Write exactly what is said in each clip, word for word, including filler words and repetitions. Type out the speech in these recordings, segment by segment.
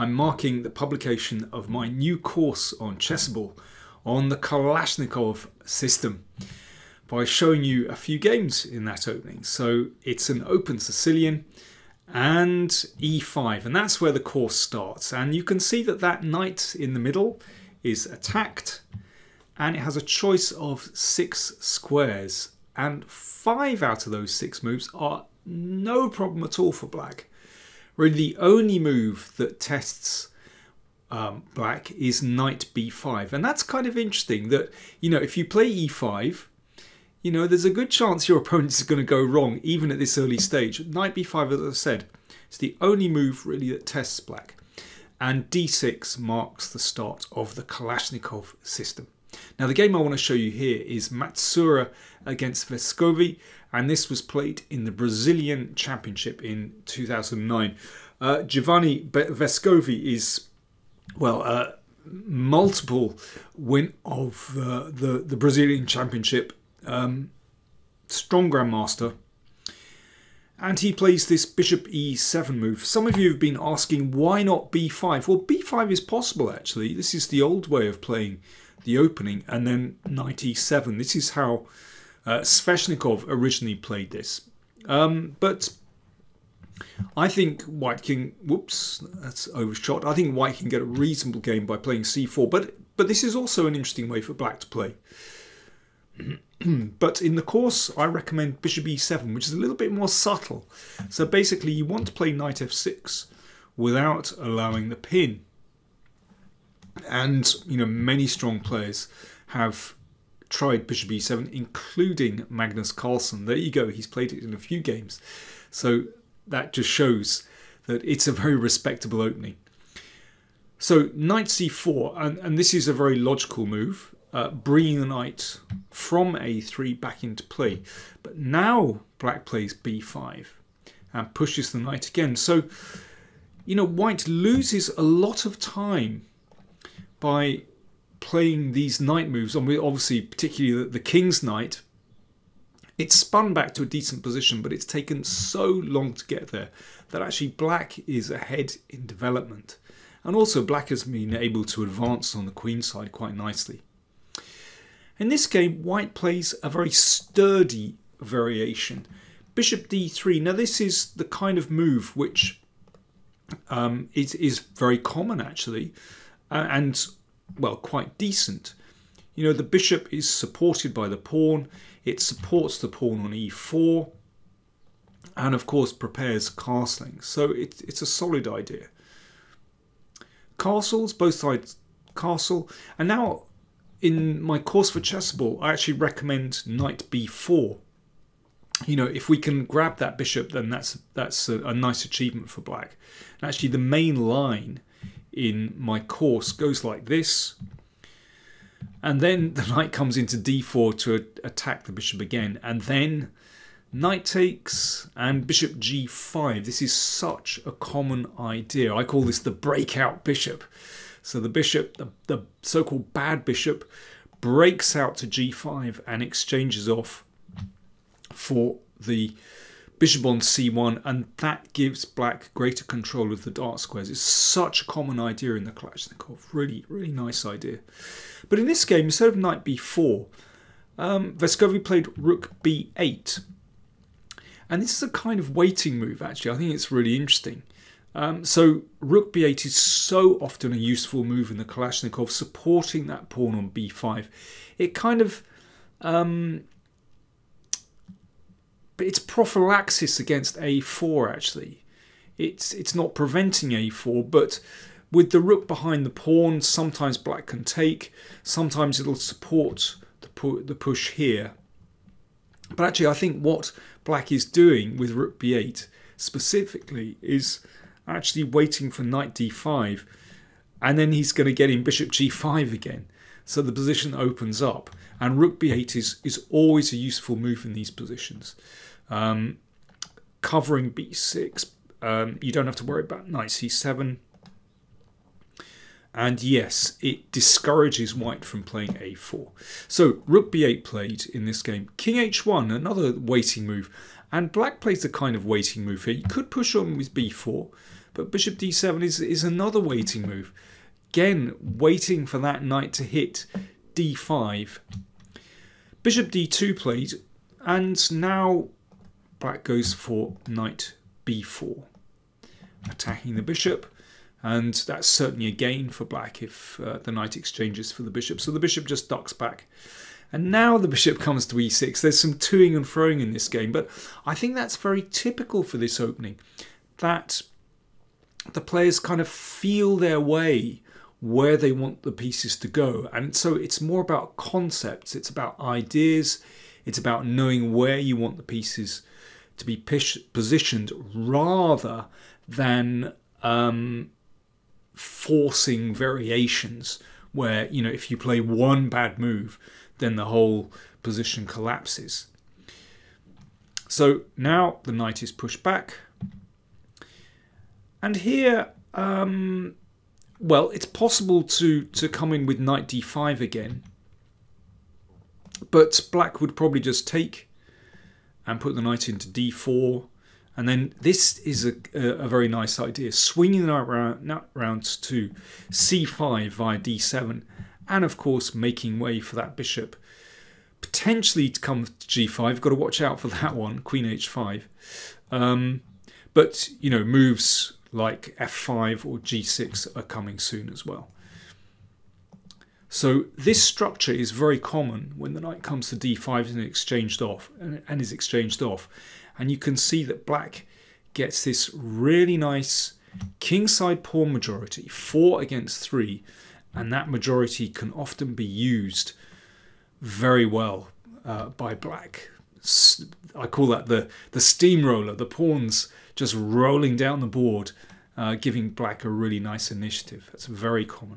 I'm marking the publication of my new course on Chessable on the Kalashnikov system by showing you a few games in that opening. So it's an open Sicilian and e five, and that's where the course starts. And you can see that that knight in the middle is attacked, and it has a choice of six squares, and five out of those six moves are no problem at all for black. Really, the only move that tests um, black is knight b five, and that's kind of interesting. That, you know, if you play e five, you know, there's a good chance your opponent is going to go wrong, even at this early stage. Knight b five, as I said, it's the only move really that tests black. And d six marks the start of the Kalashnikov system. Now, the game I want to show you here is Matsura against Vescovi, and this was played in the Brazilian Championship in two thousand nine. Uh, Giovanni Vescovi is, well, uh, multiple win of uh, the, the Brazilian Championship, um, strong grandmaster. And he plays this bishop e seven move. Some of you have been asking, why not b five? Well, b five is possible, actually. This is the old way of playing the opening, and then knight e seven. This is how uh, Sveshnikov originally played this. Um, but I think White can... Whoops, that's overshot. I think White can get a reasonable game by playing c four. But, but this is also an interesting way for black to play. But in the course, I recommend bishop e seven, which is a little bit more subtle. So basically, you want to play knight f six without allowing the pin. And, you know, many strong players have tried bishop e seven, including Magnus Carlsen. There you go. He's played it in a few games. So that just shows that it's a very respectable opening. So knight c four, and, and this is a very logical move. Uh, bringing the knight from a three back into play. But now black plays b five and pushes the knight again. So, you know, white loses a lot of time by playing these knight moves. And we obviously, particularly the, the king's knight, it's spun back to a decent position, but it's taken so long to get there that actually black is ahead in development. And also black has been able to advance on the queen side quite nicely. In this game, white plays a very sturdy variation. Bishop d three. Now, this is the kind of move which um, is, is very common, actually, and, well, quite decent. You know, the bishop is supported by the pawn. It supports the pawn on e four and, of course, prepares castling. So it, it's a solid idea. Castles, both sides castle. And now... in my course for Chessable, I actually recommend knight b four. You know, if we can grab that bishop, then that's that's a, a nice achievement for black. And actually, the main line in my course goes like this. And then the knight comes into d four to attack the bishop again. And then knight takes and bishop g five. This is such a common idea. I call this the breakout bishop. So the bishop, the, the so-called bad bishop, breaks out to g five and exchanges off for the bishop on c one, and that gives black greater control of the dark squares. It's such a common idea in the Kalashnikov. Really, really nice idea. But in this game, instead of knight b four, um, Vescovi played rook b eight. And this is a kind of waiting move, actually. I think it's really interesting. Um, so rook b eight is so often a useful move in the Kalashnikov, supporting that pawn on b five. It kind of, um, but it's prophylaxis against a four, actually. It's, it's not preventing a four, but with the rook behind the pawn, sometimes black can take, sometimes it'll support the, pu the push here. But actually, I think what black is doing with rook b eight specifically is... actually waiting for knight d five, and then he's going to get in bishop g five again. So the position opens up, and rook b eight is, is always a useful move in these positions. Um, covering b six, um, you don't have to worry about knight c seven. And yes, it discourages white from playing a four. So rook b eight played in this game. King h one, another waiting move. And black plays a kind of waiting move here. You could push on with b four, But bishop d seven is, is another waiting move. Again, waiting for that knight to hit d five. Bishop d two played, and now black goes for knight b four. Attacking the bishop, and that's certainly a gain for black if uh, the knight exchanges for the bishop. So the bishop just ducks back. And now the bishop comes to e six. There's some toing and froing in this game, but I think that's very typical for this opening, that the players kind of feel their way where they want the pieces to go. And so it's more about concepts, it's about ideas, it's about knowing where you want the pieces to be positioned rather than um, forcing variations where, you know, if you play one bad move, then the whole position collapses. So now the knight is pushed back. And here, um, well, it's possible to, to come in with knight d five again. But black would probably just take and put the knight into d four. And then this is a, a very nice idea. Swinging the knight round to c five via d seven. And, of course, making way for that bishop. Potentially to come to g five. Got to watch out for that one. Queen h five. Um, but, you know, moves like f five or g six are coming soon as well. So this structure is very common when the knight comes to d five and exchanged off and is exchanged off. And you can see that black gets this really nice kingside pawn majority, four against three, and that majority can often be used very well uh, by black. I call that the, the steamroller, the pawns just rolling down the board, uh, giving black a really nice initiative. That's very common.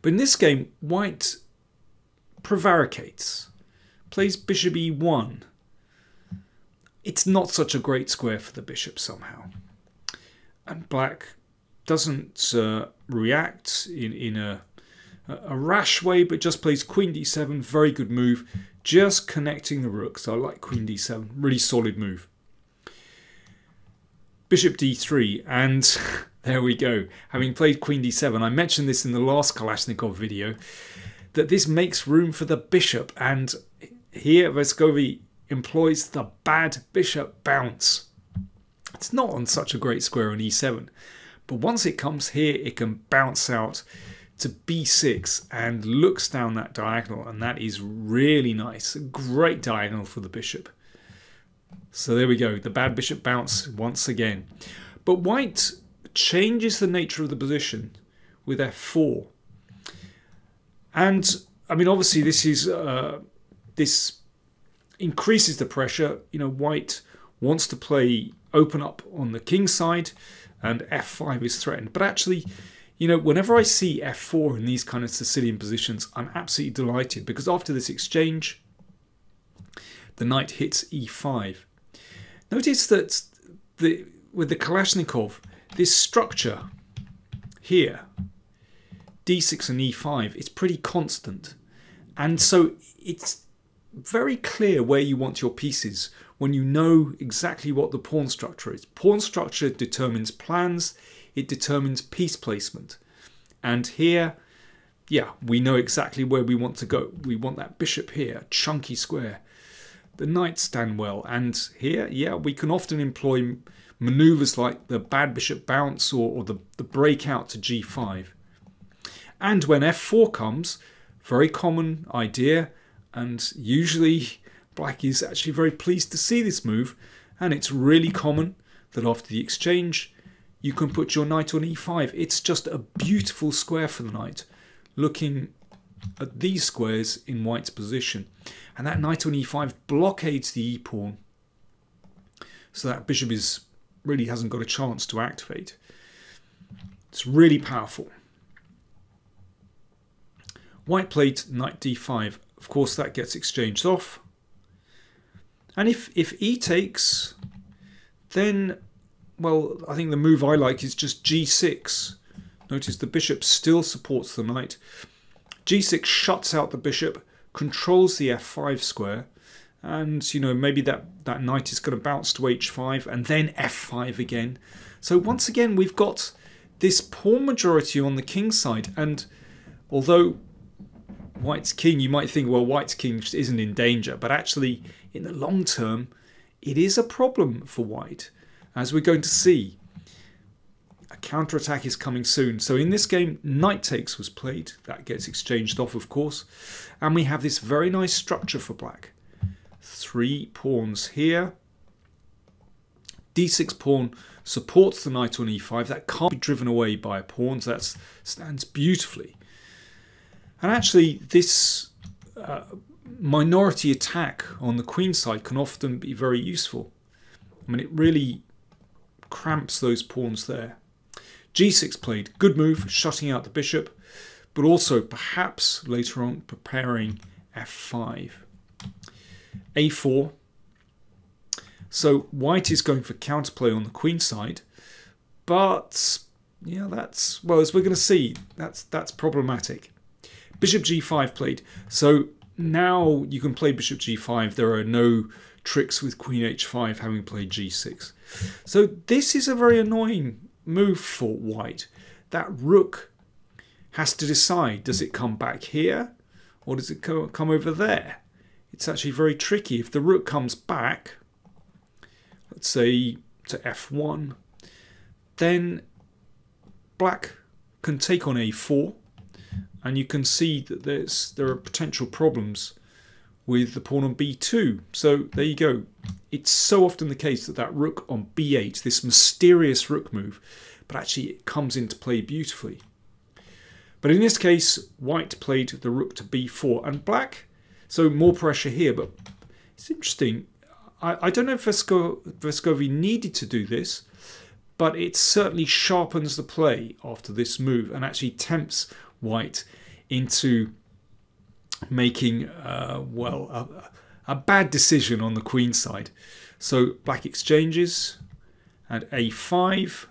But in this game, white prevaricates, plays bishop e one. It's not such a great square for the bishop somehow. And black doesn't uh, react in, in a, a rash way, but just plays queen d seven, very good move. Just connecting the rooks. I like queen d seven, really solid move. Bishop d three, and there we go. Having played queen d seven, I mentioned this in the last Kalashnikov video, that this makes room for the bishop, and here Vescovi employs the bad bishop bounce. It's not on such a great square on e seven, but once it comes here, it can bounce out to b six and looks down that diagonal, and that is really nice. A great diagonal for the bishop. So there we go, the bad bishop bounce once again. But white changes the nature of the position with f four. And I mean, obviously this is uh, this increases the pressure. You know, white wants to play open up on the king side, and f five is threatened. But actually, you know, whenever I see f four in these kind of Sicilian positions, I'm absolutely delighted, because after this exchange, the knight hits e five. Notice that the, with the Kalashnikov, this structure here, d six and e five, it's pretty constant. And so it's very clear where you want your pieces when you know exactly what the pawn structure is. Pawn structure determines plans. It determines piece placement. And here, yeah, we know exactly where we want to go. We want that bishop here, chunky square. The knights stand well. And here, yeah, we can often employ maneuvers like the bad bishop bounce or, or the, the breakout to g five. And when f four comes, very common idea. And usually black is actually very pleased to see this move. And it's really common that after the exchange, you can put your knight on e five. It's just a beautiful square for the knight, looking at these squares in white's position. And that knight on e five blockades the e-pawn, so that bishop is really hasn't got a chance to activate. It's really powerful. White played knight d five. Of course, that gets exchanged off. And if, if e takes, then, well, I think the move I like is just g six. Notice the bishop still supports the knight. g six shuts out the bishop, controls the f five square, And, you know, maybe that, that knight is going to bounce to h five and then f five again. So once again, we've got this pawn majority on the king side. And although White's king, you might think, well, White's king isn't in danger. But actually, in the long term, it is a problem for White, as we're going to see. A counterattack is coming soon. So in this game, knight takes was played. That gets exchanged off, of course. And we have this very nice structure for black. Three pawns here. d six pawn supports the knight on e five. That can't be driven away by a pawn. So that stands beautifully. And actually, this uh, minority attack on the queen side can often be very useful. I mean, it really cramps those pawns there. g six played, good move, shutting out the bishop, but also perhaps later on preparing f five. a four. So White is going for counterplay on the queen side, but yeah, that's, well, as we're going to see, that's that's problematic. Bishop g five played. So now you can play bishop g five. There are no tricks with queen h five having played g six. So this is a very annoying move for White. That rook has to decide, does it come back here or does it come over there? It's actually very tricky. If the rook comes back, let's say to f one, then black can take on a four, and you can see that there's there are potential problems with the pawn on b two. So there you go. It's so often the case that that rook on b eight, this mysterious rook move, but actually it comes into play beautifully. But in this case, White played the rook to b four, and black, so more pressure here. But it's interesting. I, I don't know if Vesco, Vescovi needed to do this, but it certainly sharpens the play after this move and actually tempts White into making, uh, well, a, a bad decision on the queen side. So black exchanges and a five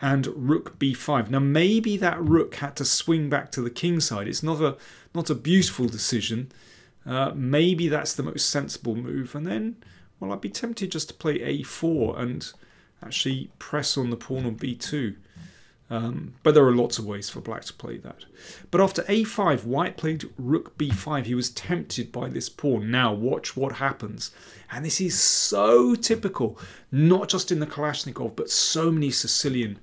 and rook b five. Now maybe that rook had to swing back to the king side. It's not a not a beautiful decision. Uh, maybe that's the most sensible move. And then, well, I'd be tempted just to play a four and actually press on the pawn on b two. Um, but there are lots of ways for black to play that. But after a five, White played rook b five. He was tempted by this pawn. Now watch what happens. And this is so typical, not just in the Kalashnikov, but so many Sicilian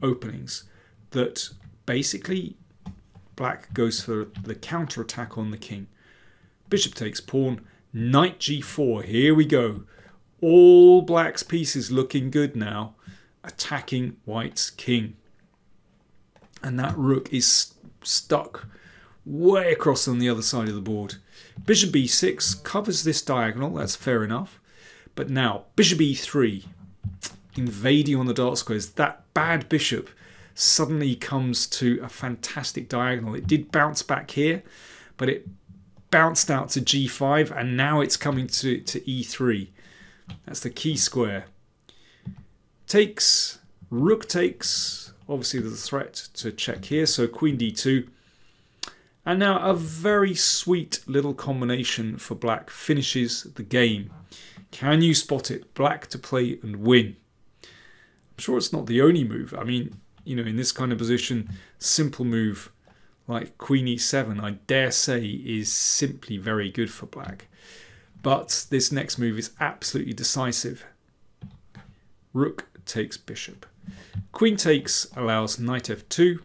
openings, that basically black goes for the counter-attack on the king. Bishop takes pawn, knight g four. Here we go. All black's pieces looking good now, attacking White's king. And that rook is st stuck way across on the other side of the board. Bishop b six covers this diagonal. That's fair enough. But now, bishop e three, invading on the dark squares. That bad bishop suddenly comes to a fantastic diagonal. It did bounce back here, but it bounced out to g five, and now it's coming to, to e three. That's the key square. Takes, rook takes. Obviously, there's a threat to check here, so queen d two. And now a very sweet little combination for black finishes the game. Can you spot it? Black to play and win. I'm sure it's not the only move. I mean, you know, in this kind of position, simple move like queen e seven, I dare say, is simply very good for black. But this next move is absolutely decisive. Rook takes bishop. Queen takes allows knight f two,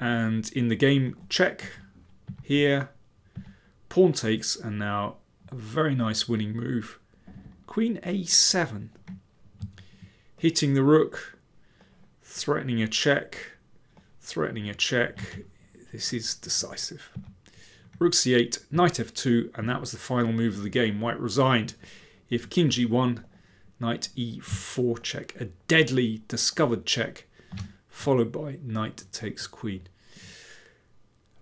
and in the game check here, pawn takes, and now a very nice winning move, queen a seven, hitting the rook, threatening a check, threatening a check. This is decisive. Rook c eight, knight f two, and that was the final move of the game. White resigned. If king g one, knight e four check, a deadly discovered check, followed by knight takes queen.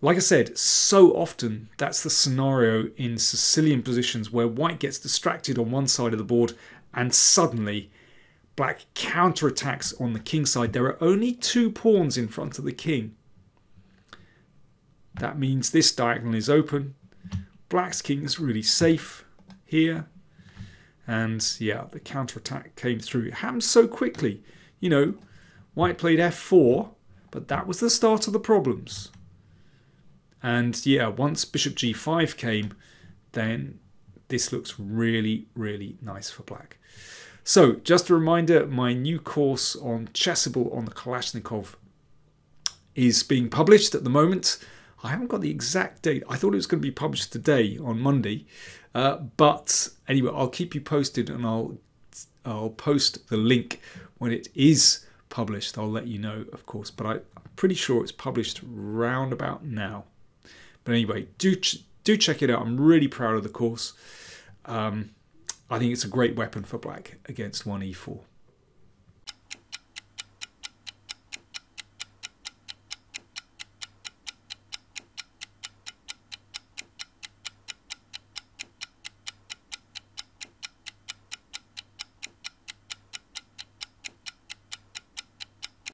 Like I said, so often that's the scenario in Sicilian positions where White gets distracted on one side of the board and suddenly black counterattacks on the king side. There are only two pawns in front of the king. That means this diagonal is open. Black's king's really safe here. And yeah, the counterattack came through. It happened so quickly. You know, White played f four, but that was the start of the problems. And yeah, once bishop g five came, then this looks really, really nice for Black. So just a reminder, my new course on Chessable on the Kalashnikov is being published at the moment. I haven't got the exact date. I thought it was going to be published today on Monday. Uh, but anyway, I'll keep you posted, and I'll, I'll post the link when it is published. I'll let you know, of course, but I, I'm pretty sure it's published round about now. But anyway, do, ch do check it out. I'm really proud of the course. Um, I think it's a great weapon for Black against one e four.